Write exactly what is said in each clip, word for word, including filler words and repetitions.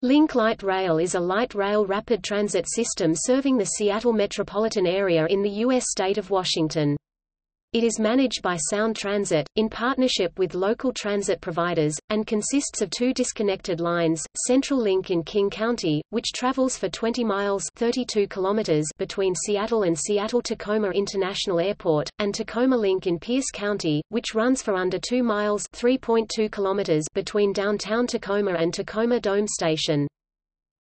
Link Light Rail is a light rail rapid transit system serving the Seattle metropolitan area in the U S state of Washington. It is managed by Sound Transit, in partnership with local transit providers, and consists of two disconnected lines, Central Link in King County, which travels for twenty miles (thirty-two kilometers) between Seattle and Seattle-Tacoma International Airport, and Tacoma Link in Pierce County, which runs for under two miles (three point two kilometers) between downtown Tacoma and Tacoma Dome Station.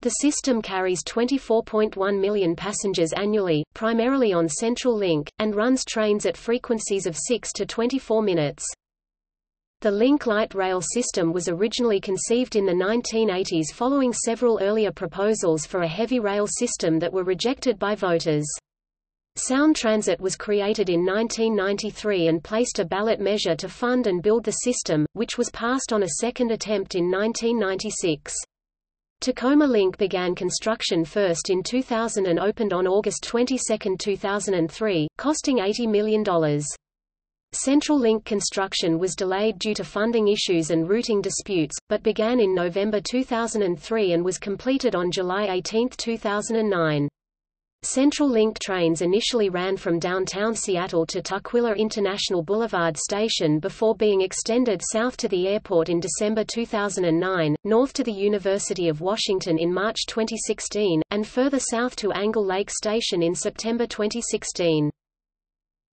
The system carries twenty-four point one million passengers annually, primarily on Central Link, and runs trains at frequencies of six to twenty-four minutes. The Link Light Rail system was originally conceived in the nineteen eighties following several earlier proposals for a heavy rail system that were rejected by voters. Sound Transit was created in nineteen ninety-three and placed a ballot measure to fund and build the system, which was passed on a second attempt in nineteen ninety-six. Tacoma Link began construction first in two thousand and opened on August twenty-second two thousand three, costing eighty million dollars. Central Link construction was delayed due to funding issues and routing disputes, but began in November two thousand three and was completed on July eighteenth two thousand nine. Central Link trains initially ran from downtown Seattle to Tukwila International Boulevard Station before being extended south to the airport in December two thousand nine, north to the University of Washington in March twenty sixteen, and further south to Angle Lake Station in September twenty sixteen.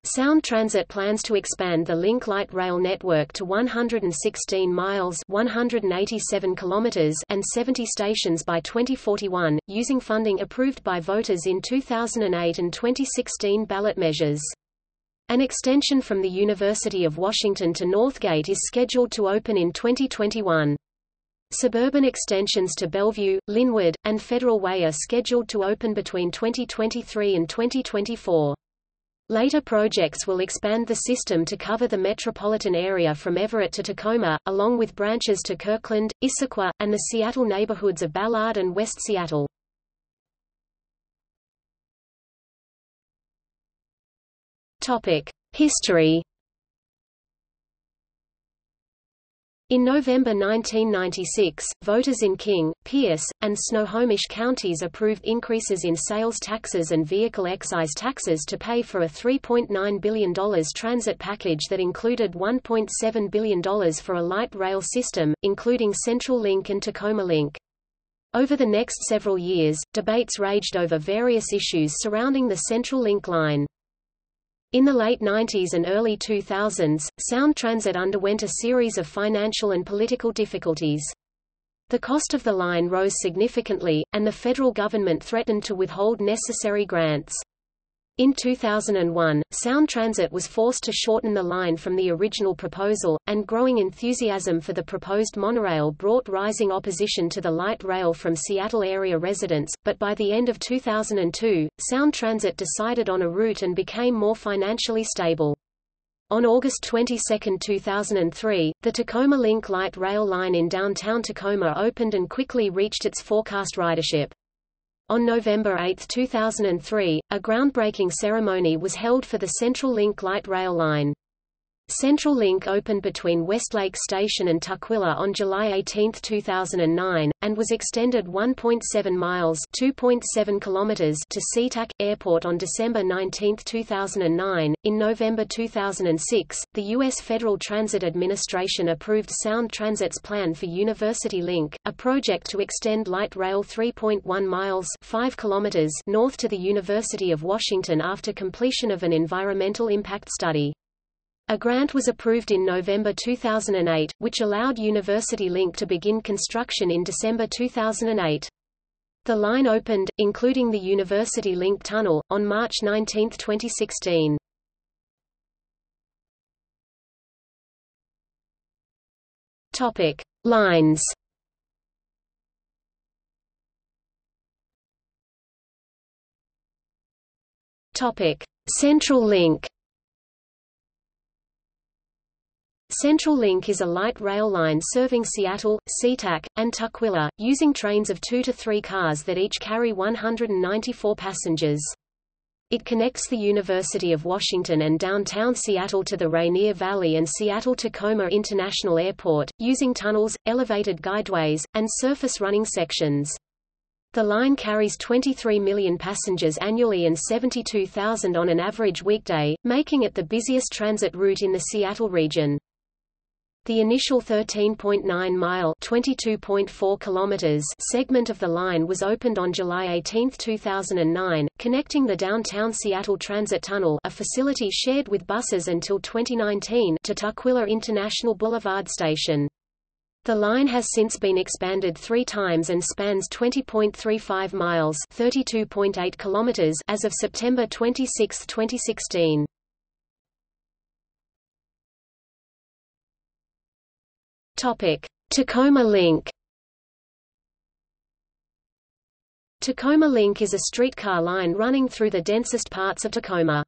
Sound Transit plans to expand the Link Light Rail network to one hundred sixteen miles (one hundred eighty-seven kilometers) and seventy stations by twenty forty-one, using funding approved by voters in two thousand eight and twenty sixteen ballot measures. An extension from the University of Washington to Northgate is scheduled to open in twenty twenty-one. Suburban extensions to Bellevue, Linwood, and Federal Way are scheduled to open between twenty twenty-three and twenty twenty-four. Later projects will expand the system to cover the metropolitan area from Everett to Tacoma, along with branches to Kirkland, Issaquah, and the Seattle neighborhoods of Ballard and West Seattle. History. In November nineteen ninety-six, voters in King, Pierce, and Snohomish counties approved increases in sales taxes and vehicle excise taxes to pay for a three point nine billion dollars transit package that included one point seven billion dollars for a light rail system, including Central Link and Tacoma Link. Over the next several years, debates raged over various issues surrounding the Central Link line. In the late nineties and early two thousands, Sound Transit underwent a series of financial and political difficulties. The cost of the line rose significantly, and the federal government threatened to withhold necessary grants. In two thousand one, Sound Transit was forced to shorten the line from the original proposal, and growing enthusiasm for the proposed monorail brought rising opposition to the light rail from Seattle area residents, but by the end of two thousand two, Sound Transit decided on a route and became more financially stable. On August twenty-second two thousand three, the Tacoma Link Light Rail line in downtown Tacoma opened and quickly reached its forecast ridership. On November eighth two thousand three, a groundbreaking ceremony was held for the Central Link Light Rail line. Central Link opened between Westlake Station and Tukwila on July eighteenth two thousand nine, and was extended one point seven miles (two point seven kilometers) to SeaTac Airport on December nineteenth two thousand nine. In November two thousand six, the U S Federal Transit Administration approved Sound Transit's plan for University Link, a project to extend light rail three point one miles (five kilometers) north to the University of Washington after completion of an environmental impact study. A grant was approved in November two thousand eight, which allowed University Link to begin construction in December two thousand eight. The line opened, including the University Link Tunnel, on March nineteenth twenty sixteen. Topic: Lines. Topic: Central Link. Central Link is a light rail line serving Seattle, SeaTac, and Tukwila, using trains of two to three cars that each carry one hundred ninety-four passengers. It connects the University of Washington and downtown Seattle to the Rainier Valley and Seattle-Tacoma International Airport, using tunnels, elevated guideways, and surface-running sections. The line carries twenty-three million passengers annually and seventy-two thousand on an average weekday, making it the busiest transit route in the Seattle region. The initial thirteen point nine mile (twenty-two point four kilometers) segment of the line was opened on July eighteenth two thousand nine, connecting the downtown Seattle Transit Tunnel, a facility shared with buses until twenty nineteen, to Tukwila International Boulevard Station. The line has since been expanded three times and spans twenty point three five miles (thirty-two point eight kilometers) as of September twenty-sixth twenty sixteen. Tacoma Link. Tacoma Link is a streetcar line running through the densest parts of Tacoma.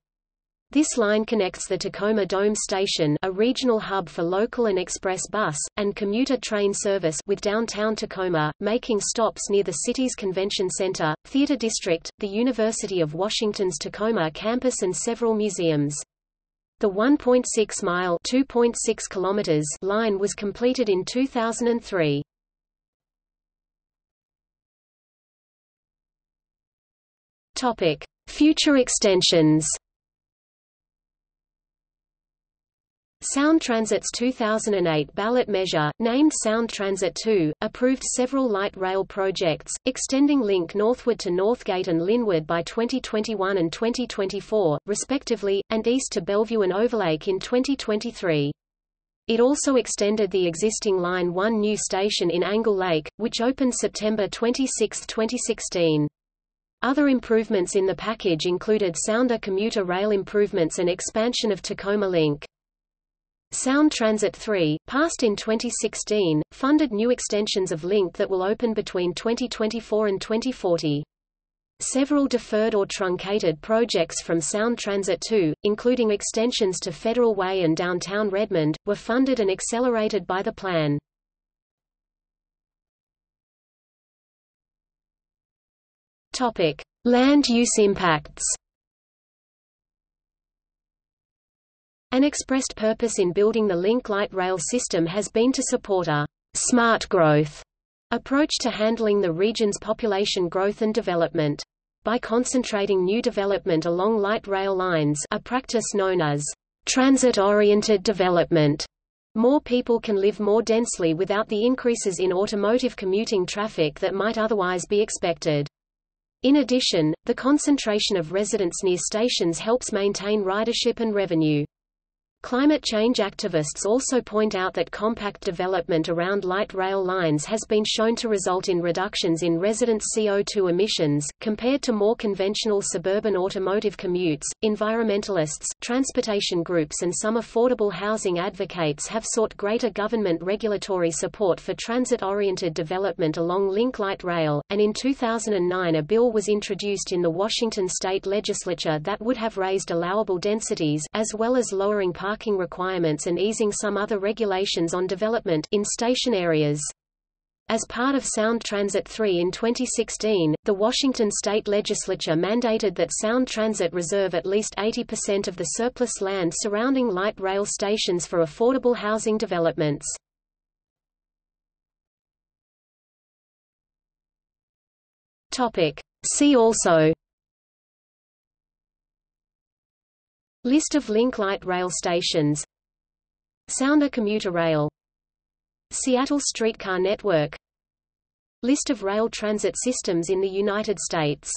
This line connects the Tacoma Dome Station, a regional hub for local and express bus, and commuter train service with downtown Tacoma, making stops near the city's convention center, theater district, the University of Washington's Tacoma campus and several museums. The one point six mile (two point six kilometers) line was completed in two thousand three. Topic: Future extensions. Sound Transit's two thousand eight ballot measure, named Sound Transit two, approved several light rail projects, extending Link northward to Northgate and Linwood by twenty twenty-one and twenty twenty-four, respectively, and east to Bellevue and Overlake in twenty twenty-three. It also extended the existing Line one new station in Angle Lake, which opened September twenty-sixth twenty sixteen. Other improvements in the package included Sounder commuter rail improvements and expansion of Tacoma Link. Sound Transit three, passed in twenty sixteen, funded new extensions of Link that will open between twenty twenty-four and twenty forty. Several deferred or truncated projects from Sound Transit two, including extensions to Federal Way and downtown Redmond, were funded and accelerated by the plan. Topic: Land use impacts. An expressed purpose in building the Link Light Rail system has been to support a smart growth approach to handling the region's population growth and development. By concentrating new development along light rail lines, a practice known as transit-oriented development, more people can live more densely without the increases in automotive commuting traffic that might otherwise be expected. In addition, the concentration of residents near stations helps maintain ridership and revenue. Climate change activists also point out that compact development around light rail lines has been shown to result in reductions in residents' C O two emissions, compared to more conventional suburban automotive commutes. Environmentalists, transportation groups, and some affordable housing advocates have sought greater government regulatory support for transit-oriented development along Link Light Rail, and in two thousand nine a bill was introduced in the Washington state legislature that would have raised allowable densities, as well as lowering parking parking requirements and easing some other regulations on development in station areas. As part of Sound Transit three in twenty sixteen, the Washington state legislature mandated that Sound Transit reserve at least eighty percent of the surplus land surrounding light rail stations for affordable housing developments. Topic: See also. List of Link Light Rail stations, Sounder commuter rail, Seattle Streetcar Network, List of rail transit systems in the United States.